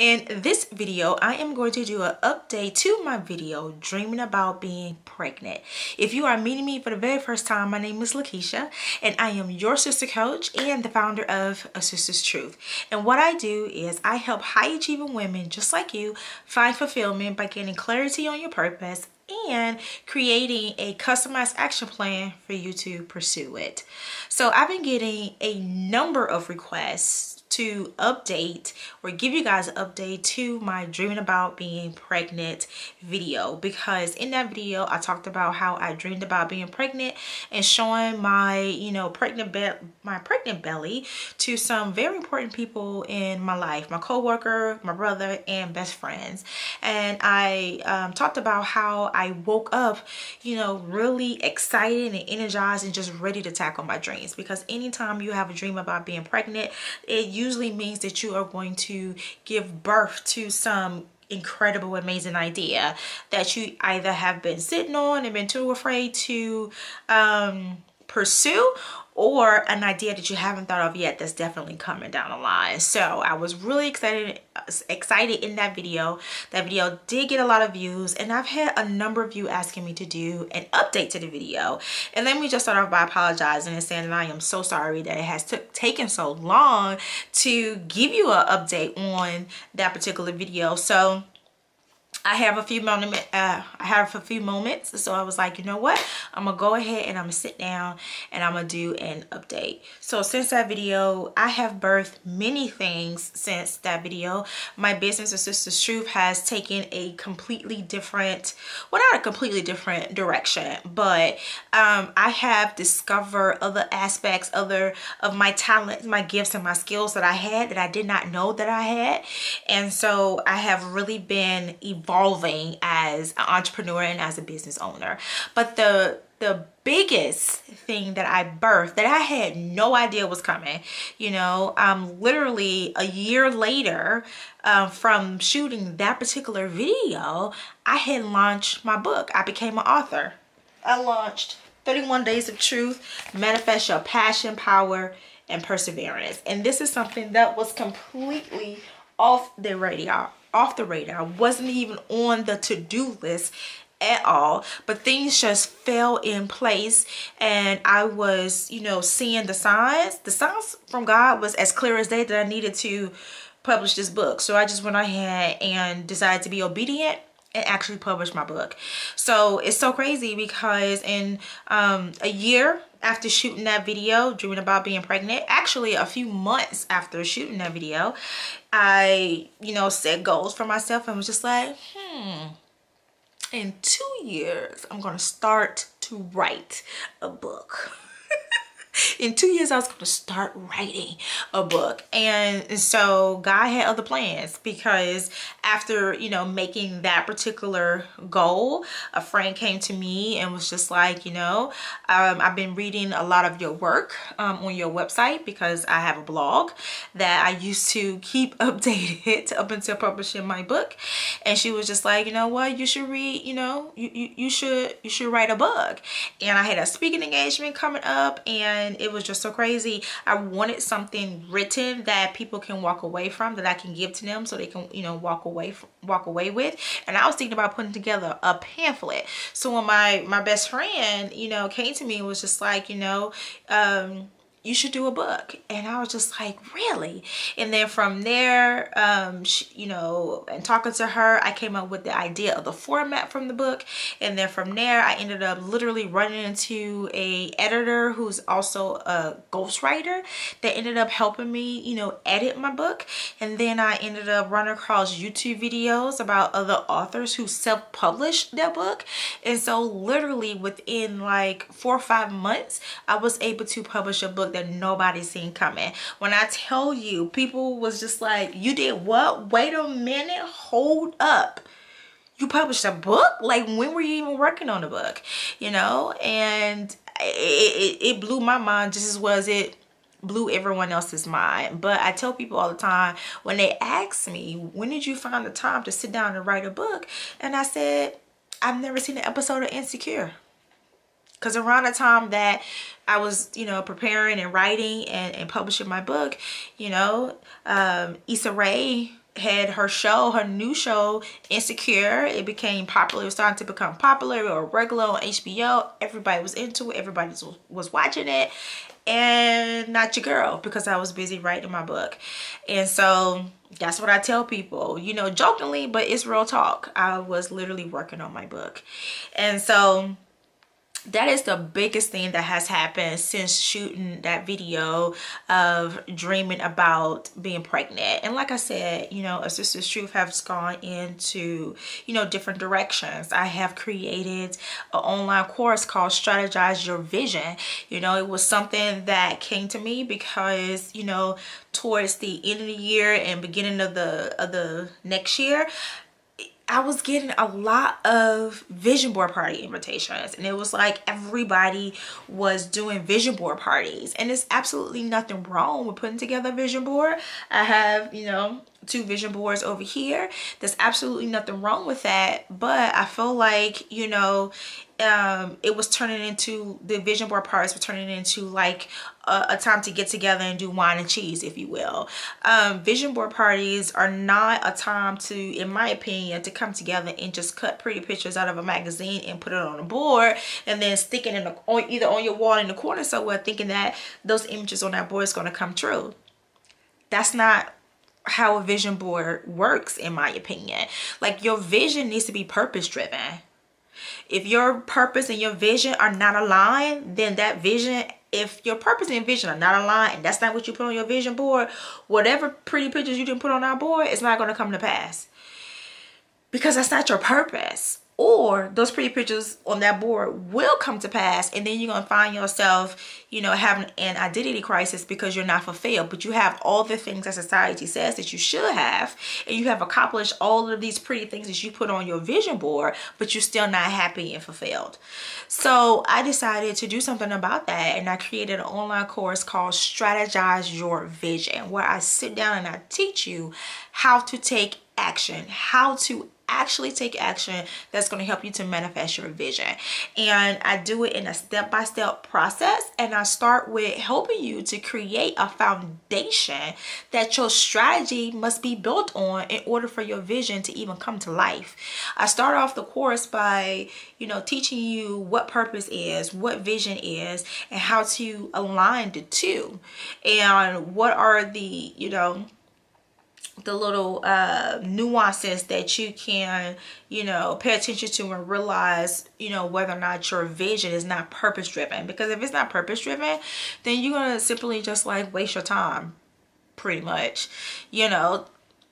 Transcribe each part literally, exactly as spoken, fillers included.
In this video, I am going to do an update to my video, Dreaming About Being Pregnant. If you are meeting me for the very first time, my name is LaKitia, and I am your sister coach and the founder of A Sister's Truth. And what I do is I help high-achieving women just like you find fulfillment by getting clarity on your purpose and creating a customized action plan for you to pursue it. So I've been getting a number of requests to update or give you guys an update to my Dreaming About Being Pregnant video, because in that video I talked about how I dreamed about being pregnant and showing my, you know, pregnant be my pregnant belly to some very important people in my life, my co-worker, my brother, and best friends. And I um, talked about how I woke up, you know, really excited and energized and just ready to tackle my dreams, because anytime you have a dream about being pregnant, it usually usually means that you are going to give birth to some incredible, amazing idea that you either have been sitting on and been too afraid to um, pursue, or an idea that you haven't thought of yet that's definitely coming down the line. So I was really excited excited in that video. That video did get a lot of views, and I've had a number of you asking me to do an update to the video. And let me just start off by apologizing and saying that I am so sorry that it has taken so long to give you an update on that particular video. So I have a few moment. Uh, I have a few moments, so I was like, you know what? I'm gonna go ahead and I'm gonna sit down and I'm gonna do an update. So since that video, I have birthed many things. Since that video, my business, A Sister's Truth, has taken a completely different, well, not a completely different direction, but um, I have discovered other aspects, other of my talents, my gifts, and my skills that I had that I did not know that I had, and so I have really been evolving. Evolving as an entrepreneur and as a business owner. But the the biggest thing that I birthed that I had no idea was coming, you know, um, literally a year later uh, from shooting that particular video, I had launched my book. I became an author. I launched thirty-one Days of Truth: Manifest Your Passion, Power, and Perseverance. And this is something that was completely off the radar. off the radar. I wasn't even on the to-do list at all, but things just fell in place, and I was, you know, seeing the signs. The signs from God was as clear as day that I needed to publish this book. So I just went ahead and decided to be obedient and actually publish my book. So it's so crazy, because in um, a year after shooting that video, Dreaming About Being Pregnant, actually a few months after shooting that video, I, you know, set goals for myself and was just like, hmm, in two years, I'm gonna start to write a book. In two years, I was going to start writing a book. And so God had other plans, because after, you know, making that particular goal, a friend came to me and was just like, you know, um, I've been reading a lot of your work um, on your website, because I have a blog that I used to keep updated up until publishing my book. And she was just like, you know what, you should read, you know, you, you, you should, you should write a book. And I had a speaking engagement coming up, and And it was just so crazy. I wanted something written that people can walk away from, that I can give to them so they can, you know, walk away from, walk away with. And I was thinking about putting together a pamphlet. So when my my best friend, you know, came to me and was just like, you know, um you should do a book. And I was just like, really? And then from there, um, she, you know, and talking to her, I came up with the idea of the format from the book. And then from there, I ended up literally running into a editor who's also a ghostwriter that ended up helping me, you know, edit my book. And then I ended up running across YouTube videos about other authors who self-published their book. And so literally within like four or five months, I was able to publish a book that nobody's seen coming. When I tell you, people was just like, you did what? Wait a minute, hold up, you published a book? Like, when were you even working on the book? You know, and it, it, it blew my mind just as well as it blew everyone else's mind. But I tell people all the time, when they ask me, when did you find the time to sit down and write a book? And I said, I've never seen an episode of Insecure. Because around the time that I was, you know, preparing and writing and, and publishing my book, you know, um, Issa Rae had her show, her new show, Insecure. It became popular. It was starting to become popular or regular on H B O. Everybody was into it. Everybody was watching it. And not your girl, because I was busy writing my book. And so that's what I tell people, you know, jokingly, but it's real talk. I was literally working on my book. And so that is the biggest thing that has happened since shooting that video of dreaming about being pregnant. And like I said, you know, A Sister's Truth has gone into, you know, different directions. I have created an online course called Strategize Your Vision. You know, it was something that came to me because, you know, towards the end of the year and beginning of the, of the next year, I was getting a lot of vision board party invitations, and it was like everybody was doing vision board parties, and there's absolutely nothing wrong with putting together a vision board. I have, you know, two vision boards over here. There's absolutely nothing wrong with that, but I feel like, you know, um, it was turning into, the vision board parties were turning into like a, a time to get together and do wine and cheese, if you will. Um, vision board parties are not a time to, in my opinion, to come together and just cut pretty pictures out of a magazine and put it on a board and then stick it in a, on, either on your wall in the corner somewhere, thinking that those images on that board is going to come true. That's not how a vision board works, in my opinion. Like, your vision needs to be purpose driven. If your purpose and your vision are not aligned, then that vision, if your purpose and vision are not aligned, and that's not what you put on your vision board, whatever pretty pictures you didn't put on our board, it's not going to come to pass, because that's not your purpose. Or those pretty pictures on that board will come to pass, and then you're going to find yourself, you know, having an identity crisis because you're not fulfilled. But you have all the things that society says that you should have, and you have accomplished all of these pretty things that you put on your vision board, but you're still not happy and fulfilled. So I decided to do something about that, and I created an online course called Strategize Your Vision, where I sit down and I teach you how to take action, how to actually take action that's going to help you to manifest your vision. And I do it in a step-by-step process, and I start with helping you to create a foundation that your strategy must be built on in order for your vision to even come to life. I start off the course by, you know, teaching you what purpose is, what vision is, and how to align the two, and what are the, you know, the little uh, nuances that you can, you know, pay attention to and realize, you know, whether or not your vision is not purpose driven. Because if it's not purpose driven, then you're going to simply just like waste your time pretty much, you know,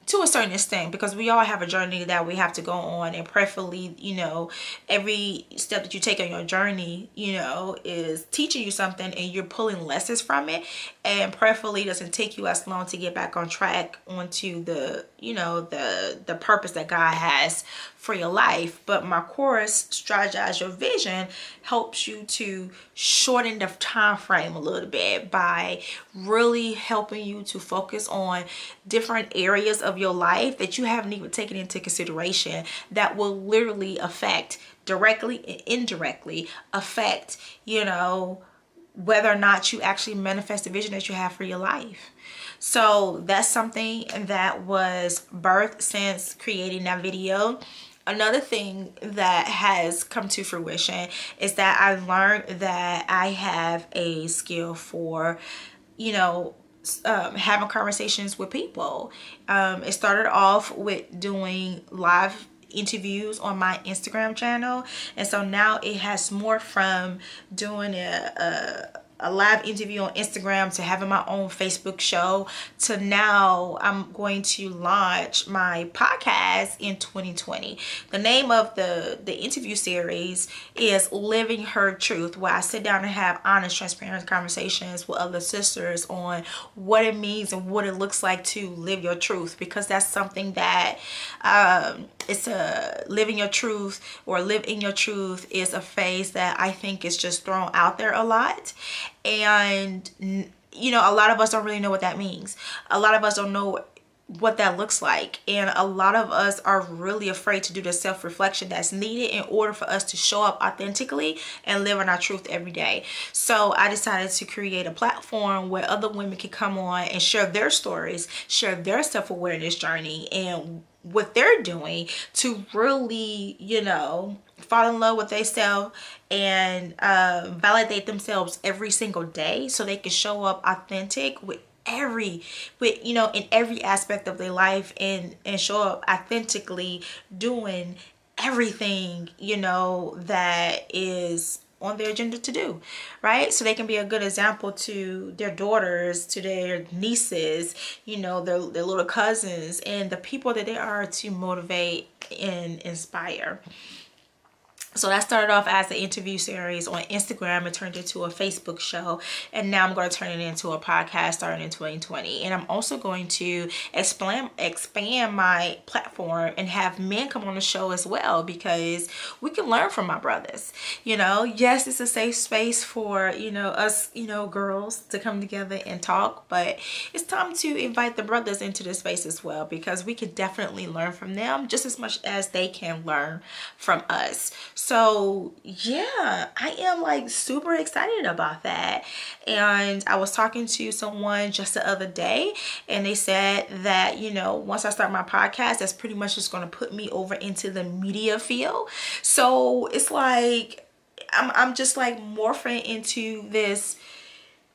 to a certain extent, because we all have a journey that we have to go on, and preferably, you know, every step that you take on your journey, you know, is teaching you something, and you're pulling lessons from it, and preferably doesn't take you as long to get back on track onto the, you know, the the purpose that God has for your life. But my course, Strategize Your Vision, helps you to shorten the time frame a little bit by really helping you to focus on different areas of your life that you haven't even taken into consideration, that will literally affect, directly and indirectly affect, you know, whether or not you actually manifest the vision that you have for your life. So that's something that was birthed since creating that video. Another thing that has come to fruition is that I learned that I have a skill for, you know, Um, having conversations with people. Um, it started off with doing live interviews on my Instagram channel, and so now it has morphed from doing a, a a live interview on Instagram to having my own Facebook show, to now I'm going to launch my podcast in twenty twenty. The name of the, the interview series is Living Her Truth, where I sit down and have honest, transparent conversations with other sisters on what it means and what it looks like to live your truth, because that's something that um, it's a living your truth or live in your truth is a phase that I think is just thrown out there a lot. And, you know, a lot of us don't really know what that means. A lot of us don't know what that looks like. And a lot of us are really afraid to do the self-reflection that's needed in order for us to show up authentically and live in our truth every day. So I decided to create a platform where other women can come on and share their stories, share their self-awareness journey and what they're doing to really, you know, fall in love with themselves and uh, validate themselves every single day so they can show up authentic with every with you know in every aspect of their life, and and show up authentically doing everything, you know, that is on their agenda to do, right? So they can be a good example to their daughters, to their nieces, you know, their, their little cousins, and the people that they are to motivate and inspire. So that started off as an interview series on Instagram and turned into a Facebook show. And now I'm going to turn it into a podcast starting in twenty twenty. And I'm also going to expand, expand my platform and have men come on the show as well, because we can learn from my brothers. You know, yes, it's a safe space for, you know, us, you know, girls to come together and talk. But it's time to invite the brothers into this space as well, because we can definitely learn from them just as much as they can learn from us. So yeah, I am like super excited about that. And I was talking to someone just the other day, and they said that, you know, once I start my podcast, that's pretty much just going to put me over into the media field. So it's like, I'm, I'm just like morphing into this,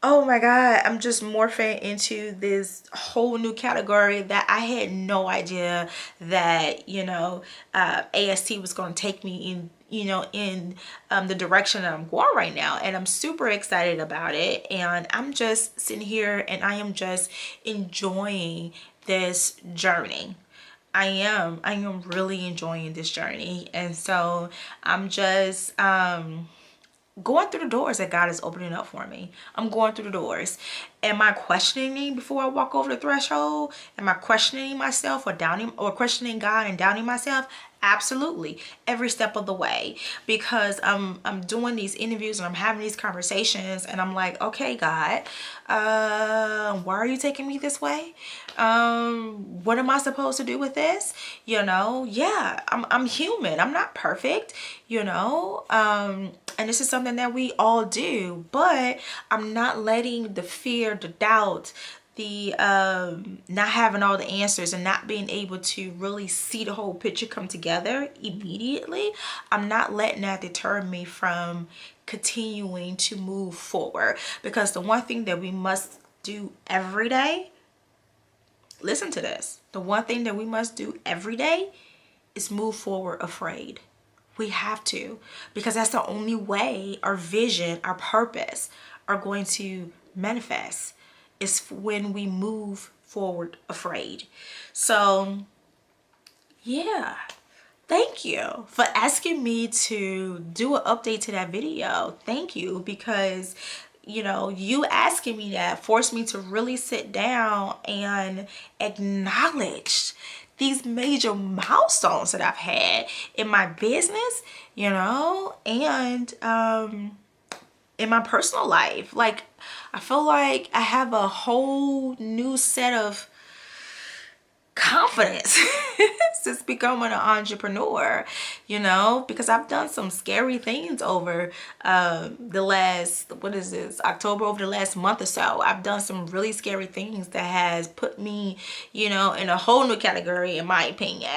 oh my God, I'm just morphing into this whole new category that I had no idea that, you know, uh, A S T was going to take me in, you know, in um, the direction that I'm going right now. And I'm super excited about it. And I'm just sitting here and I am just enjoying this journey. I am. I am really enjoying this journey. And so I'm just... Um, going through the doors that God is opening up for me. I'm going through the doors. Am I questioning before I walk over the threshold? Am I questioning myself or doubting or questioning God and doubting myself? Absolutely. Every step of the way. Because I'm I'm doing these interviews and I'm having these conversations and I'm like, okay, God, uh, why are you taking me this way? Um, what am I supposed to do with this? You know, yeah, I'm I'm human. I'm not perfect, you know. Um, and this is something that we all do, but I'm not letting the fear, the doubt, the um, not having all the answers and not being able to really see the whole picture come together immediately. I'm not letting that deter me from continuing to move forward, because the one thing that we must do every day, listen to this, the one thing that we must do every day is move forward afraid. We have to, because that's the only way our vision, our purpose are going to manifest, is when we move forward afraid. So yeah, thank you for asking me to do an update to that video. Thank you, because you know, you asking me that forced me to really sit down and acknowledge these major milestones that I've had in my business, you know, and um, in my personal life. Like, I feel like I have a whole new set of confidence since becoming an entrepreneur, you know, because I've done some scary things over uh, the last, what is this, October, over the last month or so. I've done some really scary things that has put me, you know, in a whole new category in my opinion.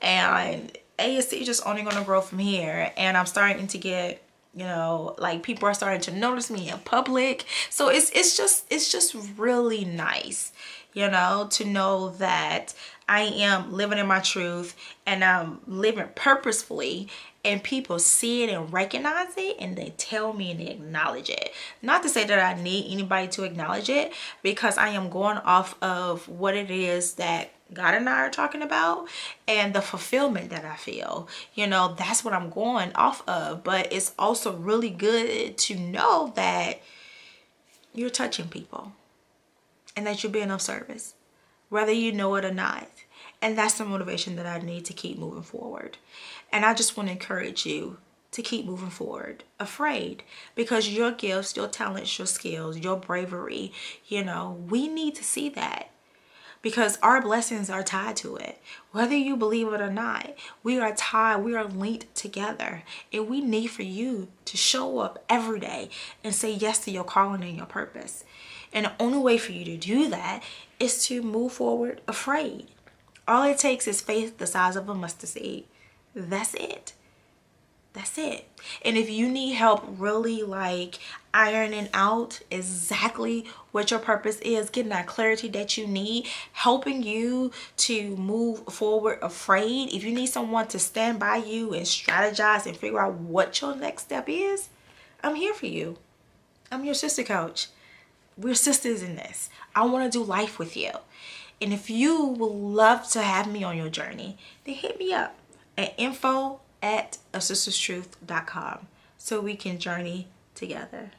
And A S T is just only going to grow from here. And I'm starting to get, you know, like people are starting to notice me in public. So it's it's just it's just really nice, you know, to know that I am living in my truth and I'm living purposefully, and people see it and recognize it and they tell me and they acknowledge it. Not to say that I need anybody to acknowledge it, because I am going off of what it is that God and I are talking about and the fulfillment that I feel. You know, that's what I'm going off of. But it's also really good to know that you're touching people and that you're being of service, whether you know it or not. And that's the motivation that I need to keep moving forward. And I just want to encourage you to keep moving forward afraid, because your gifts, your talents, your skills, your bravery, you know, we need to see that. because our blessings are tied to it. Whether you believe it or not, we are tied, we are linked together. And we need for you to show up every day and say yes to your calling and your purpose. And the only way for you to do that is to move forward afraid. All it takes is faith the size of a mustard seed. That's it. That's it. And if you need help really like ironing out exactly what your purpose is, getting that clarity that you need, helping you to move forward afraid, if you need someone to stand by you and strategize and figure out what your next step is, I'm here for you. I'm your sister coach. We're sisters in this. I want to do life with you. And if you would love to have me on your journey, then hit me up at info at a sisters truth dot com so we can journey together.